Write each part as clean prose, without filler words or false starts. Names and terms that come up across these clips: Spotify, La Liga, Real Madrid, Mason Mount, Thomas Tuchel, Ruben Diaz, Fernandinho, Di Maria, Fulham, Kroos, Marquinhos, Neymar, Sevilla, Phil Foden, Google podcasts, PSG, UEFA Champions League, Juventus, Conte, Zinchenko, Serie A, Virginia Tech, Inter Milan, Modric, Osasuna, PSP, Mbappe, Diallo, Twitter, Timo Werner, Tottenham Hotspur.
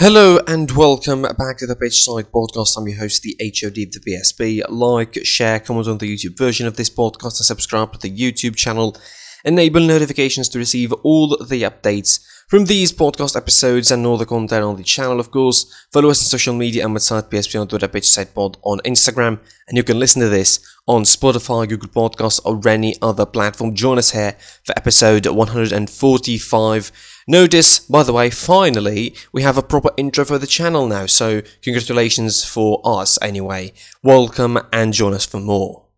Hello and welcome back to the Pitch Side Podcast. I'm your host, the HOD of the PSP. Like, share, comment on the YouTube version of this podcast and subscribe to the YouTube channel. Enable notifications to receive all the updates from these podcast episodes and all the content on the channel, of course. Follow us on social media and website PSP on Twitter, PITCH SIDE POD on Instagram. And you can listen to this on Spotify, Google Podcasts or any other platform. Join us here for episode 145. Notice, by the way, finally, we have a proper intro for the channel now, so congratulations for us anyway. Welcome and join us for more.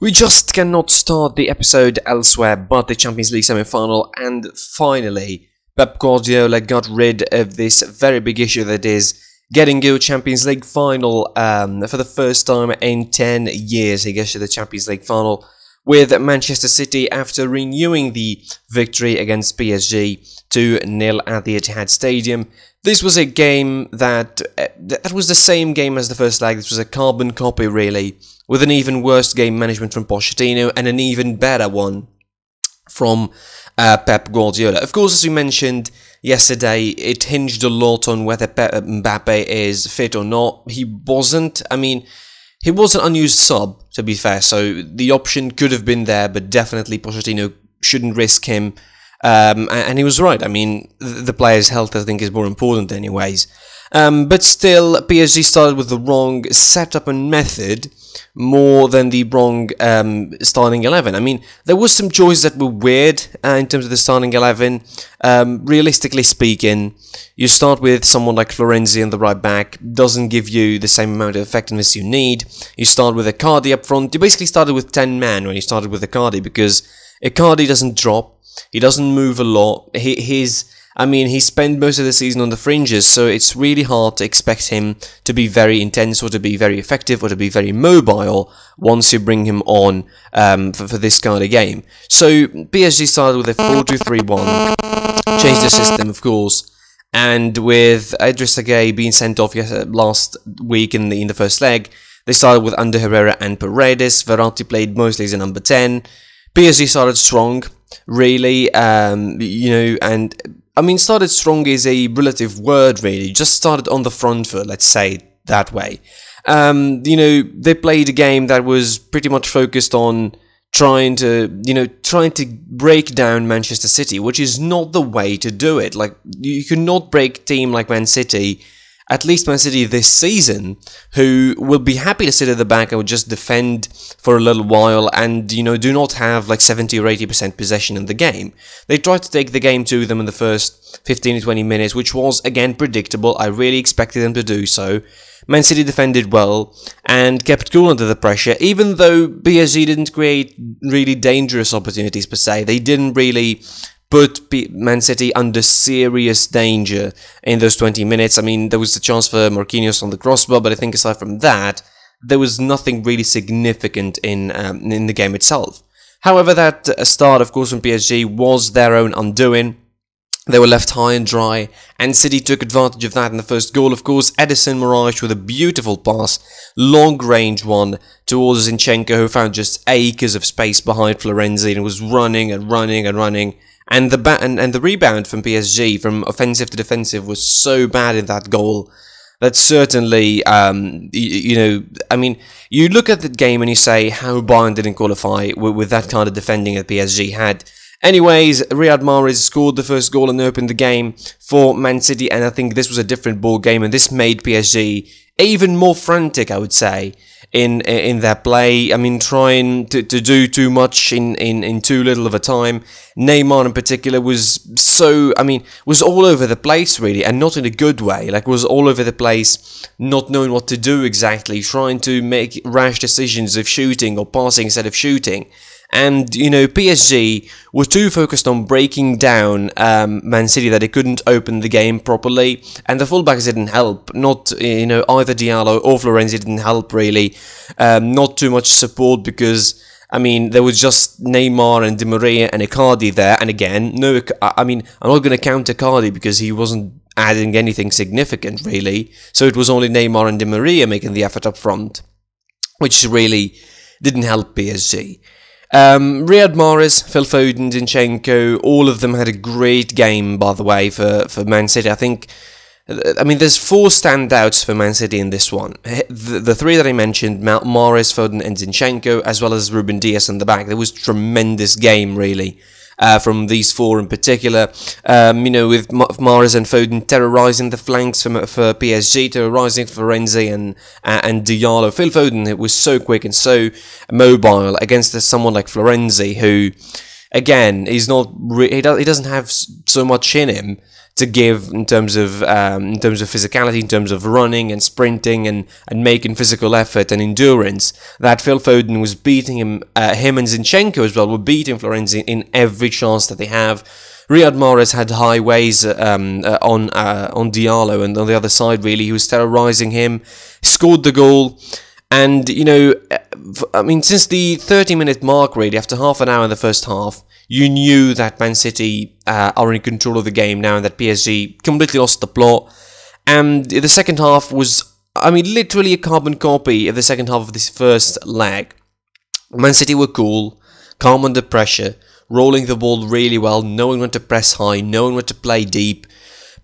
We just cannot start the episode elsewhere but the Champions League semi-final, and finally, Pep Guardiola got rid of this very big issue that is getting to a Champions League final for the first time in 10 years. He gets to the Champions League final with Manchester City after renewing the victory against PSG 2-0 at the Etihad Stadium. This was a game that was the same game as the first leg. This was a carbon copy, really, with an even worse game management from Pochettino and an even better one from Pep Guardiola. Of course, as we mentioned yesterday, it hinged a lot on whether Mbappe is fit or not. He wasn't. I mean, he was an unused sub, to be fair, so the option could have been there, but definitely Pochettino shouldn't risk him. And he was right. I mean, the player's health, I think, is more important anyways. But still, PSG started with the wrong setup and method more than the wrong starting 11. I mean, there was some choices that were weird in terms of the starting 11. Realistically speaking, you start with someone like Florenzi on the right back. Doesn't give you the same amount of effectiveness you need. You start with Icardi up front. You basically started with 10 men when you started with Icardi, because Icardi doesn't drop. He doesn't move a lot. He spent most of the season on the fringes, so it's really hard to expect him to be very intense or to be very effective or to be very mobile once you bring him on for this kind of game. So PSG started with a 4-2-3-1, changed the system, of course, and with Edrissa Gueye being sent off last week in the first leg, they started with Ander Herrera and Paredes. Verratti played mostly as a number 10. PSG started strong, really, started strong is a relative word, really. Just started on the front foot, let's say it that way. They played a game that was pretty much focused on trying to break down Manchester City, which is not the way to do it. Like, you cannot break a team like Man City, at least Man City this season, who will be happy to sit at the back and will just defend for a little while and, do not have like 70 or 80% possession in the game. They tried to take the game to them in the first 15 to 20 minutes, which was, again, predictable. I really expected them to do so. Man City defended well and kept cool under the pressure, even though PSG didn't create really dangerous opportunities per se. They didn't really put Man City under serious danger in those 20 minutes. I mean, there was the chance for Marquinhos on the crossbar, but I think aside from that, there was nothing really significant in the game itself. However, that start, of course, from PSG was their own undoing. They were left high and dry, and City took advantage of that in the first goal. Of course, Edison Moraes with a beautiful pass, long-range one, towards Zinchenko, who found just acres of space behind Florenzi and was running and running and running. And the rebound from PSG, from offensive to defensive, was so bad in that goal that certainly, you look at the game and you say how Bayern didn't qualify with that kind of defending that PSG had. Anyways, Riyad Mahrez scored the first goal and opened the game for Man City, and I think this was a different ball game, and this made PSG even more frantic, I would say, in their play. I mean, trying to do too much in too little of a time. Neymar in particular was all over the place, really, and not in a good way. Like, was all over the place, not knowing what to do exactly, trying to make rash decisions of shooting or passing instead of shooting. And, PSG were too focused on breaking down Man City that they couldn't open the game properly. And the fullbacks didn't help. Not, either Diallo or Florenzi didn't help, really. Not too much support because, there was just Neymar and Di Maria and Icardi there. And again, I'm not going to count Icardi because he wasn't adding anything significant, really. So it was only Neymar and Di Maria making the effort up front, which really didn't help PSG. Riyad Mahrez, Phil Foden, Zinchenko, all of them had a great game, by the way, for Man City. I think I mean, there's four standouts for Man City in this one. The three that I mentioned, Mahrez, Foden and Zinchenko, as well as Ruben Diaz in the back. There was a tremendous game, really, from these four in particular. You know, with Mahrez and Foden terrorising the flanks for PSG, terrorising Florenzi and Diallo. Phil Foden, it was so quick and so mobile against someone like Florenzi, who, again, he's not. He doesn't have so much in him to give in terms of physicality, in terms of running and sprinting and making physical effort and endurance, that Phil Foden was beating him. Him and Zinchenko as well were beating Florenzi in every chance that they have. Riyad Mahrez had high ways on Diallo, and on the other side, really, he was terrorising him. Scored the goal. And, you know, I mean, since the 30-minute mark, really, after half an hour in the first half, you knew that Man City are in control of the game now and that PSG completely lost the plot. And the second half was, I mean, literally a carbon copy of the second half of this first leg. Man City were cool, calm under pressure, rolling the ball really well, knowing when to press high, knowing when to play deep.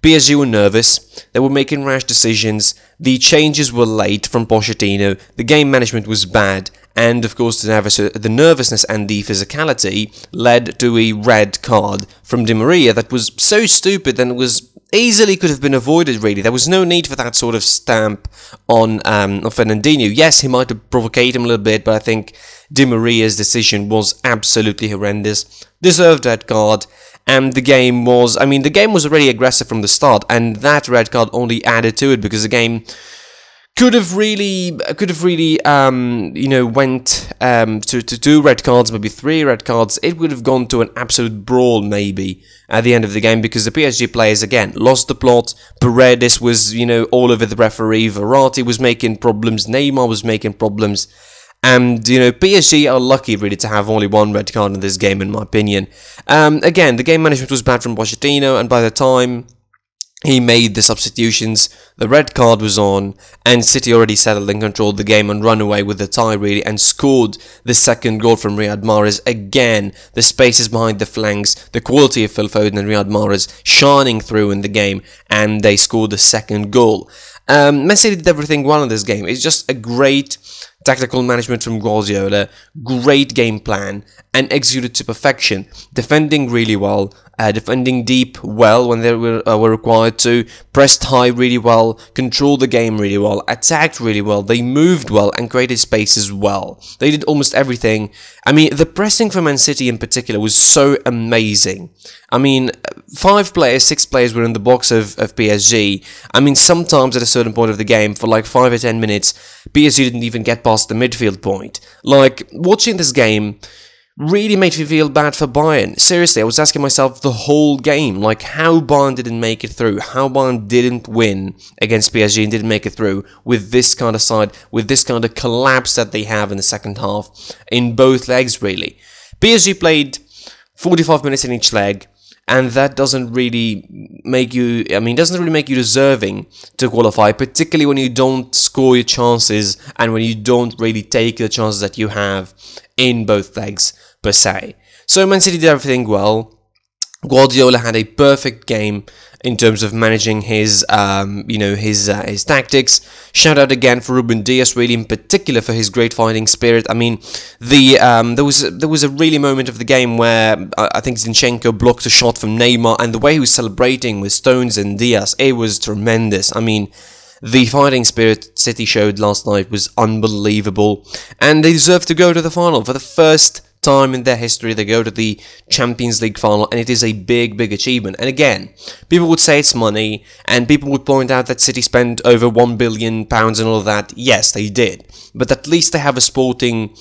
PSG were nervous, they were making rash decisions, the changes were late from Pochettino, the game management was bad, and of course the nervousness and the physicality led to a red card from Di Maria that was so stupid and was easily could have been avoided, really. There was no need for that sort of stamp on Fernandinho. Yes, he might have provoked him a little bit, but I think Di Maria's decision was absolutely horrendous. Deserved that card. And the game was, I mean, the game was already aggressive from the start, and that red card only added to it, because the game could have really, you know, went to two red cards, maybe three red cards. It would have gone to an absolute brawl, maybe, at the end of the game, because the PSG players, again, lost the plot. Paredes was, you know, all over the referee. Verratti was making problems. Neymar was making problems. And, you know, PSG are lucky, really, to have only one red card in this game, in my opinion. Again, the game management was bad from Pochettino, and by the time he made the substitutions, the red card was on, and City already settled and controlled the game and run away with the tie, really, and scored the second goal from Riyad Mahrez. Again, the spaces behind the flanks, the quality of Phil Foden and Riyad Mahrez shining through in the game, and they scored the second goal. Man City did everything well in this game. It's just a great tactical management from Guardiola, great game plan, and executed to perfection. Defending really well, defending deep well when they were required to, pressed high really well, controlled the game really well, attacked really well, they moved well and created spaces well. They did almost everything. I mean, the pressing for Man City in particular was so amazing. I mean, six players were in the box of PSG. I mean, sometimes at a certain point of the game, for like 5 or 10 minutes, PSG didn't even get past the midfield point. Like, watching this game really made me feel bad for Bayern. Seriously, I was asking myself the whole game, like, how Bayern didn't make it through, how Bayern didn't win against PSG and didn't make it through with this kind of side, with this kind of collapse that they have in the second half, in both legs, really. PSG played 45 minutes in each leg, and that doesn't really make you, I mean, doesn't really make you deserving to qualify, particularly when you don't score your chances and when you don't really take the chances that you have in both legs, per se. So Man City did everything well. Guardiola had a perfect game in terms of managing his, you know, his tactics. Shout out again for Ruben Diaz, really, in particular for his great fighting spirit. I mean, the there was a really moment of the game where I think Zinchenko blocked a shot from Neymar, and the way he was celebrating with Stones and Diaz, it was tremendous. I mean, the fighting spirit City showed last night was unbelievable, and they deserve to go to the final for the first time in their history. They go to the Champions League final, and it is a big, big achievement. And again, people would say it's money, and people would point out that City spent over £1 billion and all of that. Yes, they did, but at least they have a sporting,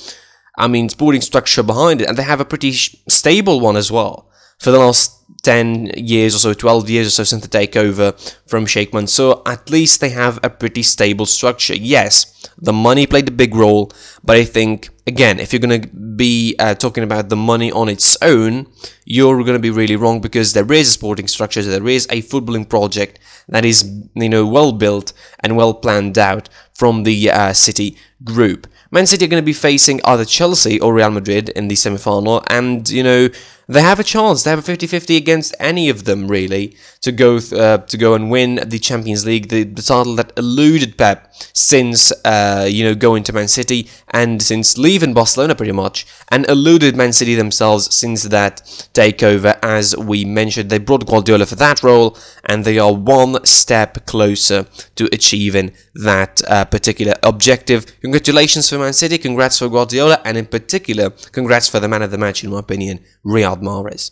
I mean, sporting structure behind it, and they have a pretty stable one as well for the last 10 years or so, 12 years or so since the takeover from Sheikh Mansour. At least they have a pretty stable structure. Yes, the money played a big role, but I think, again, if you're going to be talking about the money on its own, you're going to be really wrong, because there is a sporting structure, there is a footballing project that is, you know, well built and well planned out from the City group. Man City are going to be facing either Chelsea or Real Madrid in the semi-final, and, you know, they have a chance. They have a 50-50 against any of them, really, to go and win the Champions League, the title that eluded Pep since, you know, going to Man City and since leaving Barcelona, pretty much, and eluded Man City themselves since that takeover, as we mentioned. They brought Guardiola for that role, and they are one step closer to achieving that particular objective. Congratulations for Man City, congrats for Guardiola, and in particular, congrats for the man of the match, in my opinion, Riyad Mahrez.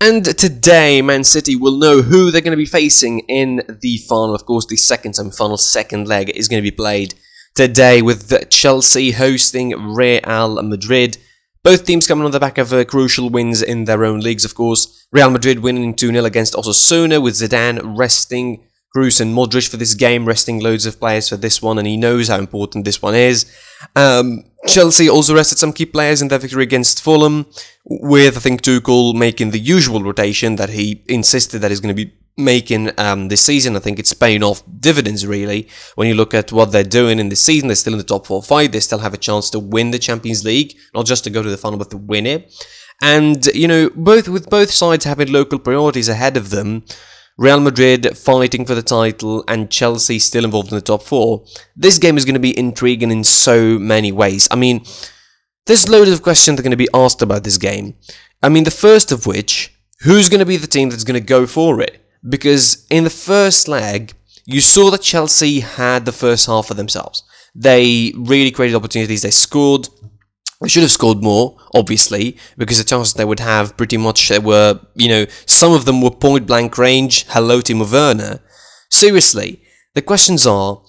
And today, Man City will know who they're going to be facing in the final. Of course, the second semi-final, second leg, is going to be played today with Chelsea hosting Real Madrid. Both teams coming on the back of crucial wins in their own leagues, of course. Real Madrid winning 2-0 against Osasuna, with Zidane resting Kroos and Modric for this game, resting loads of players for this one, and he knows how important this one is. Chelsea also rested some key players in their victory against Fulham, with, I think, Tuchel making the usual rotation that he insisted that he's going to be making this season. I think it's paying off dividends, really, when you look at what they're doing in this season. They're still in the top 4 or 5, they still have a chance to win the Champions League, not just to go to the final, but to win it. And, you know, both sides having local priorities ahead of them, Real Madrid fighting for the title and Chelsea still involved in the top 4. This game is going to be intriguing in so many ways. I mean, there's loads of questions that are going to be asked about this game. I mean, the first of which, who's going to be the team that's going to go for it? Because in the first leg, you saw that Chelsea had the first half for themselves. They really created opportunities. They scored. They should have scored more, obviously, because the chances they would have pretty much were, you know, some of them were point-blank range. Hello, Timo Werner. Seriously, the questions are,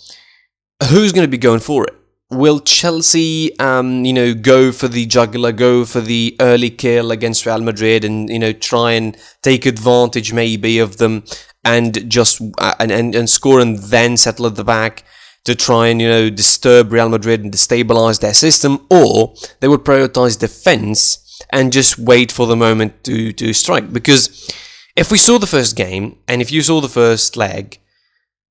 who's going to be going for it? Will Chelsea, you know, go for the jugular, go for the early kill against Real Madrid and, you know, try and take advantage maybe of them and just and score and then settle at the back to try and, you know, disturb Real Madrid and destabilize their system? Or they would prioritize defense and just wait for the moment to strike? Because if we saw the first game, and if you saw the first leg,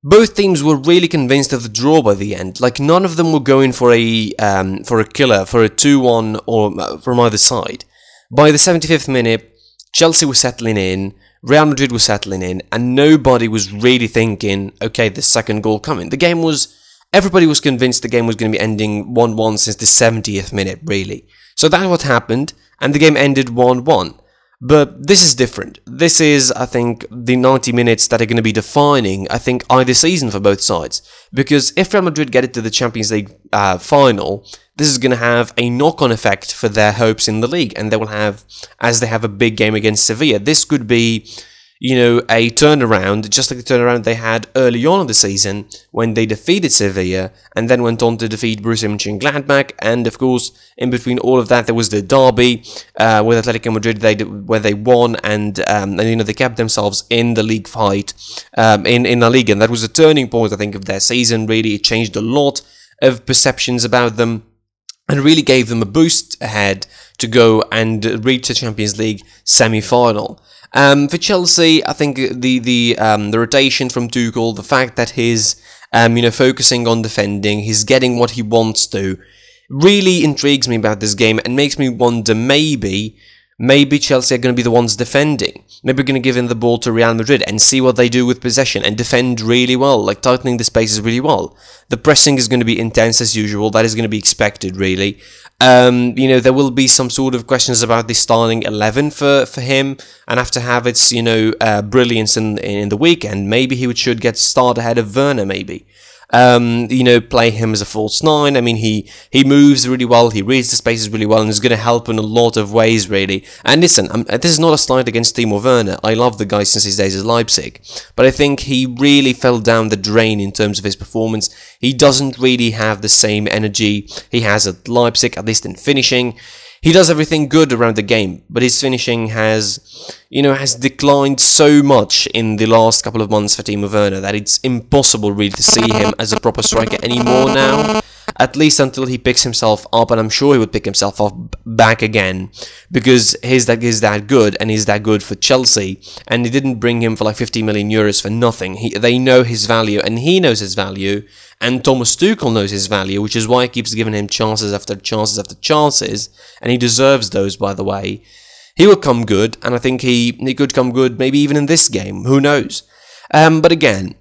both teams were really convinced of the draw by the end. Like, none of them were going for a killer, for a 2-1 or from either side. By the 75th minute, Chelsea were settling in, Real Madrid was settling in, and nobody was really thinking, okay, the second goal coming. The game was, everybody was convinced the game was going to be ending 1-1 since the 70th minute, really. So that's what happened, and the game ended 1-1. But this is different. This is, I think, the 90 minutes that are going to be defining, I think, either season for both sides. Because if Real Madrid get it to the Champions League final, this is going to have a knock-on effect for their hopes in the league, and they will have, as they have a big game against Sevilla, this could be, you know, a turnaround, just like the turnaround they had early on in the season when they defeated Sevilla and then went on to defeat Borussia Mönchengladbach. And of course, in between all of that, there was the derby with Atletico Madrid, where they won, and you know, they kept themselves in the league fight in La Liga, and that was a turning point, I think, of their season. Really, it changed a lot of perceptions about them, and really gave them a boost ahead to go and reach the Champions League semi-final. For Chelsea, I think the rotation from Tuchel, the fact that he's you know, focusing on defending, he's getting what he wants to, really intrigues me about this game and makes me wonder, maybe Chelsea are going to be the ones defending. Maybe we're going to give in the ball to Real Madrid and see what they do with possession and defend really well, like tightening the spaces really well. The pressing is going to be intense as usual. That is going to be expected, really. You know, there will be some sort of questions about the starting 11 for him. And after Havertz's, you know, brilliance in the weekend, maybe he should get start ahead of Werner, maybe. You know, play him as a false 9. I mean, he moves really well, he reads the spaces really well, and is going to help in a lot of ways, really. And listen, this is not a slight against Timo Werner. I love the guy since his days at Leipzig, but I think he really fell down the drain in terms of his performance. He doesn't really have the same energy he has at Leipzig, at least in finishing. He does everything good around the game, but his finishing has, you know, has declined so much in the last couple of months for Timo Werner that it's impossible really to see him as a proper striker anymore now. at least until he picks himself up, and I'm sure he would pick himself up back again, because he's that good, and he's that good for Chelsea, and they didn't bring him for like 50 million euros for nothing. They know his value, and he knows his value, and Thomas Tuchel knows his value, which is why he keeps giving him chances after chances after chances, and he deserves those, by the way. He will come good, and I think he could come good maybe even in this game, who knows. But again,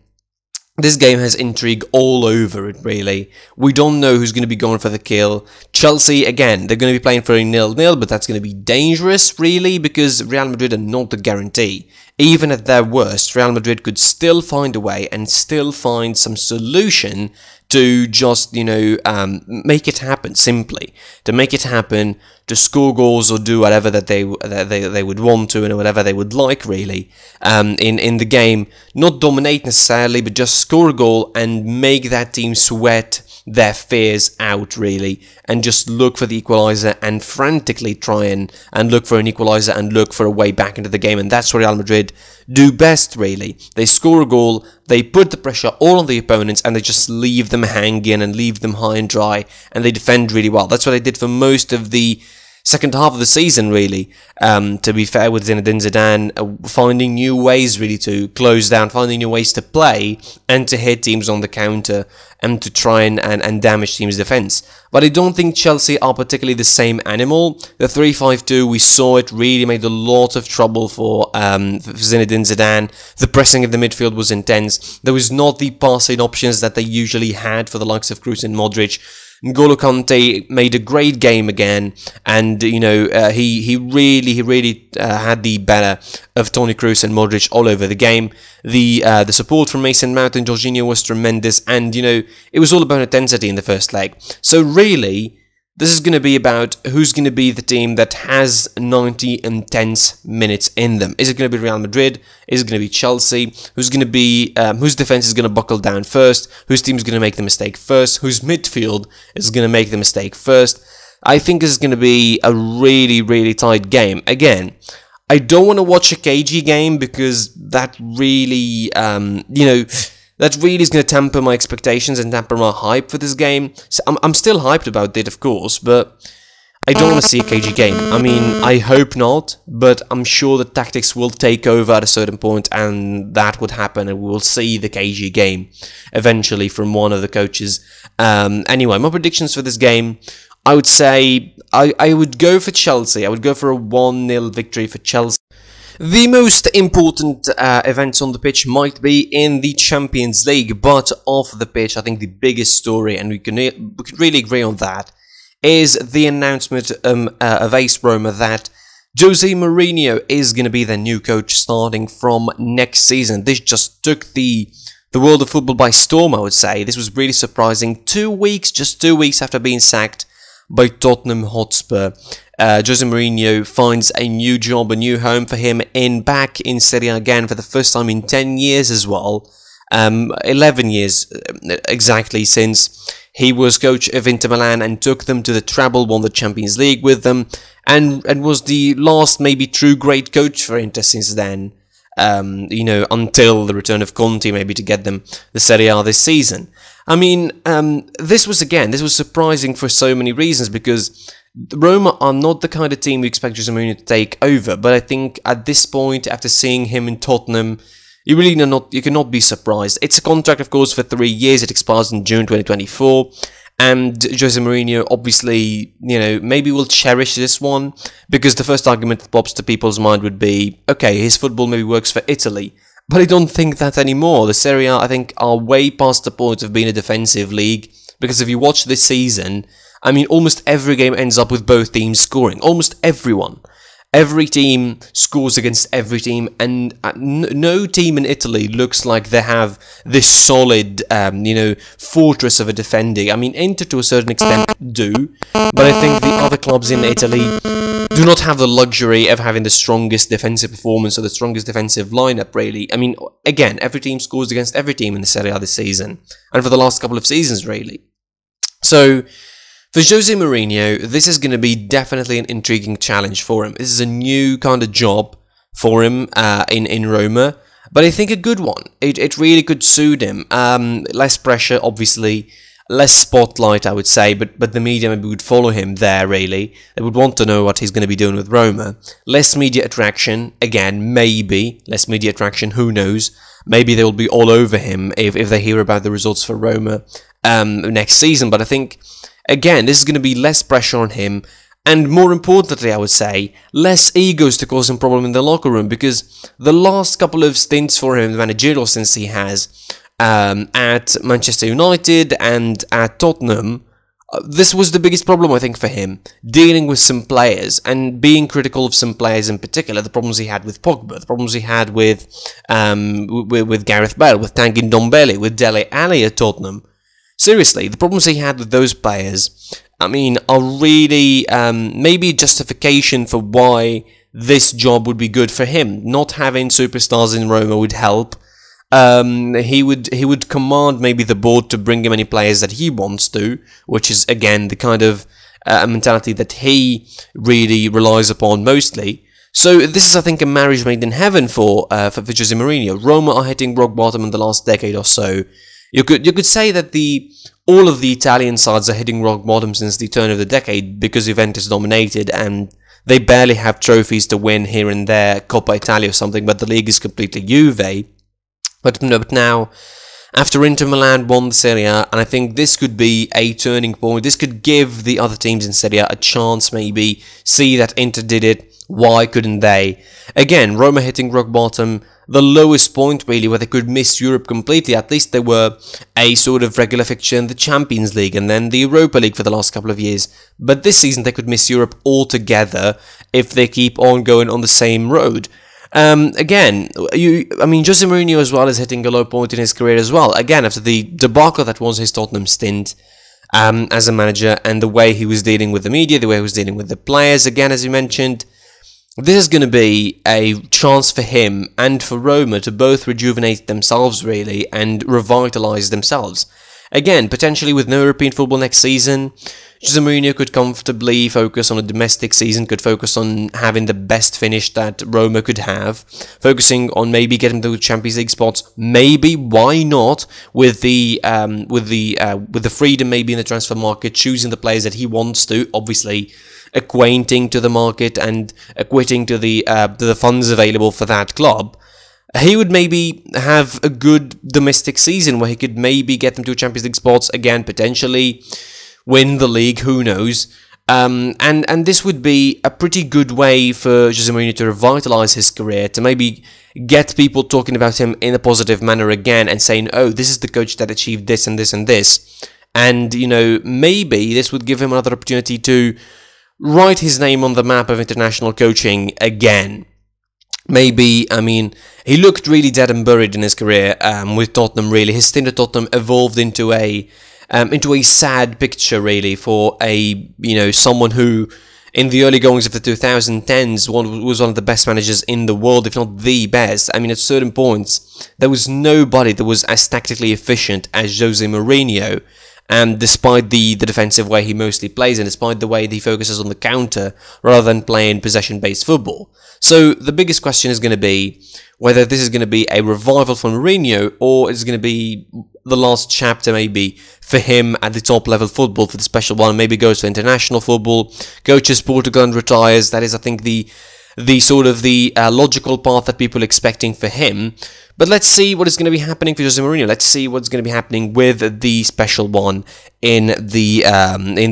this game has intrigue all over it, really. We don't know who's going to be going for the kill. Chelsea, again, they're going to be playing for a 0-0, but that's going to be dangerous, really, because Real Madrid are not the guarantee. Even at their worst, Real Madrid could still find a way and still find some solution to just, make it happen, simply. To make it happen, to score goals or do whatever that they would want to and whatever they would like, really, in the game. Not dominate necessarily, but just score a goal and make that team sweat their fears out, really, and just look for the equaliser and frantically try and look for an equaliser and look for a way back into the game. And that's what Real Madrid do best, really. They score a goal, they put the pressure all on the opponents, and they just leave them hanging and leave them high and dry, and they defend really well. That's what they did for most of the second half of the season, really, to be fair, with Zinedine Zidane, finding new ways, really, to close down, finding new ways to play and to hit teams on the counter and to try and damage teams' defence. But I don't think Chelsea are particularly the same animal. The 3-5-2, we saw it really made a lot of trouble for Zinedine Zidane. The pressing of the midfield was intense. There was not the passing options that they usually had for the likes of Kroos and Modric. N'Golo Kante made a great game again, and he really had the better of Toni Kroos and Modric all over the game. The support from Mason Mount and Jorginho was tremendous, and it was all about intensity in the first leg. So really, this is going to be about who's going to be the team that has 90 intense minutes in them. Is it going to be Real Madrid? Is it going to be Chelsea? Who's going to be whose defense is going to buckle down first? Whose team is going to make the mistake first? Whose midfield is going to make the mistake first? I think this is going to be a really, really tight game. Again, I don't want to watch a cagey game because that really, that really is going to temper my expectations and temper my hype for this game. So I'm still hyped about it, of course, but I don't want to see a cagey game. I mean, I hope not, but I'm sure the tactics will take over at a certain point, and that would happen, and we'll see the cagey game eventually from one of the coaches. Anyway, my predictions for this game, I would say I would go for Chelsea. I would go for a 1-0 victory for Chelsea. The most important events on the pitch might be in the Champions League, but off the pitch, I think the biggest story, and we can really agree on that, is the announcement of AS Roma that Jose Mourinho is going to be their new coach starting from next season. This just took the world of football by storm, I would say. This was really surprising. Just two weeks after being sacked by Tottenham Hotspur, Jose Mourinho finds a new job, a new home for him back in Serie A again for the first time in 10 years as well. 11 years exactly since he was coach of Inter Milan and took them to the treble, won the Champions League with them, and was the last maybe true great coach for Inter since then. Until the return of Conte, maybe, to get them the Serie A this season. I mean, this was surprising for so many reasons, because Roma are not the kind of team we expect Jose Mourinho to take over, but I think at this point, after seeing him in Tottenham, you cannot be surprised. It's a contract, of course, for 3 years. It expires in June 2024. And Jose Mourinho, obviously, maybe will cherish this one, because the first argument that pops to people's mind would be, okay, his football maybe works for Italy. But I don't think that anymore. The Serie A, I think, are way past the point of being a defensive league, because if you watch this season, I mean, almost every game ends up with both teams scoring. Almost everyone. Every team scores against every team, and no team in Italy looks like they have this solid, fortress of a defending. I mean, Inter to a certain extent do, but I think the other clubs in Italy do not have the luxury of having the strongest defensive performance or the strongest defensive lineup, really. I mean, again, every team scores against every team in the Serie A this season, and for the last couple of seasons, really. So for Jose Mourinho, this is going to be definitely an intriguing challenge for him. This is a new kind of job for him in Roma, but I think a good one. It really could suit him. Less pressure, obviously. less spotlight, I would say, but the media maybe would follow him there, really. They would want to know what he's going to be doing with Roma. Less media attraction, again, maybe. Less media attraction, who knows? Maybe they will be all over him if they hear about the results for Roma next season. But I think, again, this is going to be less pressure on him. And more importantly, I would say, less egos to cause him problem in the locker room, because the last couple of stints for him, the managerial stints he has at Manchester United and at Tottenham, this was the biggest problem, I think, for him, dealing with some players and being critical of some players in particular, the problems he had with Pogba, the problems he had with Gareth Bale, with Tanguy Ndombele, with Dele Alli at Tottenham. Seriously, the problems he had with those players, I mean, are really maybe justification for why this job would be good for him. Not having superstars in Roma would help. He would command maybe the board to bring him any players that he wants to, which is, again, the kind of mentality that he really relies upon mostly. So this is, I think, a marriage made in heaven for Jose Mourinho. Roma are hitting rock bottom in the last decade or so. You could say that all of the Italian sides are hitting rock bottom since the turn of the decade, because Juventus dominated and they barely have trophies to win here and there, Coppa Italia or something, but the league is completely Juve. But now, after Inter Milan won the Serie A, and I think this could be a turning point, this could give the other teams in Serie A a chance, maybe, see that Inter did it, why couldn't they? Again, Roma hitting rock bottom, the lowest point really where they could miss Europe completely. At least they were a sort of regular fixture in the Champions League and then the Europa League for the last couple of years. But this season they could miss Europe altogether if they keep on going on the same road. I mean, Jose Mourinho as well is hitting a low point in his career as well. Again, after the debacle that was his Tottenham stint as a manager, and the way he was dealing with the media, the way he was dealing with the players, again, as you mentioned, this is going to be a chance for him and for Roma to both rejuvenate themselves, really, and revitalise themselves. Again, potentially with no European football next season, Jose Mourinho could comfortably focus on a domestic season, could focus on having the best finish that Roma could have, focusing on maybe getting the Champions League spots, maybe, why not, with the freedom maybe in the transfer market, choosing the players that he wants to, obviously acquainting to the market and acquitting to the funds available for that club. He would maybe have a good domestic season where he could maybe get them to a Champions League spots again, potentially win the league, who knows. And this would be a pretty good way for Jose Mourinho to revitalise his career, to maybe get people talking about him in a positive manner again and saying, oh, this is the coach that achieved this and this and this. And, you know, maybe this would give him another opportunity to write his name on the map of international coaching again. Maybe, I mean, he looked really dead and buried in his career with Tottenham, really. His stint at Tottenham evolved into a sad picture, really, for someone who, in the early goings of the 2010s, was one of the best managers in the world, if not the best. I mean, at certain points, there was nobody that was as tactically efficient as Jose Mourinho. And despite the defensive way he mostly plays, and despite the way that he focuses on the counter rather than playing possession-based football. So the biggest question is going to be whether this is going to be a revival for Mourinho, or it's going to be the last chapter maybe for him at the top-level football for the special one, maybe goes to international football, coaches Portugal and retires. That is, I think, the logical path that people are expecting for him. But let's see what is going to be happening for Jose Mourinho. Let's see what's going to be happening with the special one in the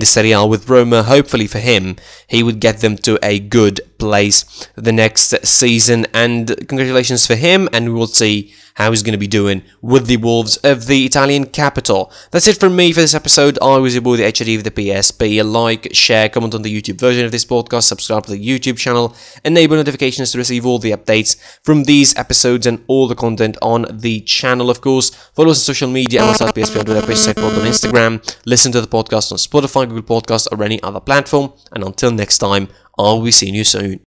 Serie A with Roma. Hopefully for him, he would get them to a good place the next season. And congratulations for him, and we will see how he's going to be doing with the Wolves of the Italian capital. That's it from me for this episode. I was your boy, the HRD of the PSP. Like, share, comment on the YouTube version of this podcast, subscribe to the YouTube channel, enable notifications to receive all the updates from these episodes and all the content on the channel, of course. Follow us on social media, and also PSP on Twitter, PITCH SIDE POD on Instagram. Listen to the podcast on Spotify, Google Podcasts, or any other platform. And until next time, I'll be seeing you soon.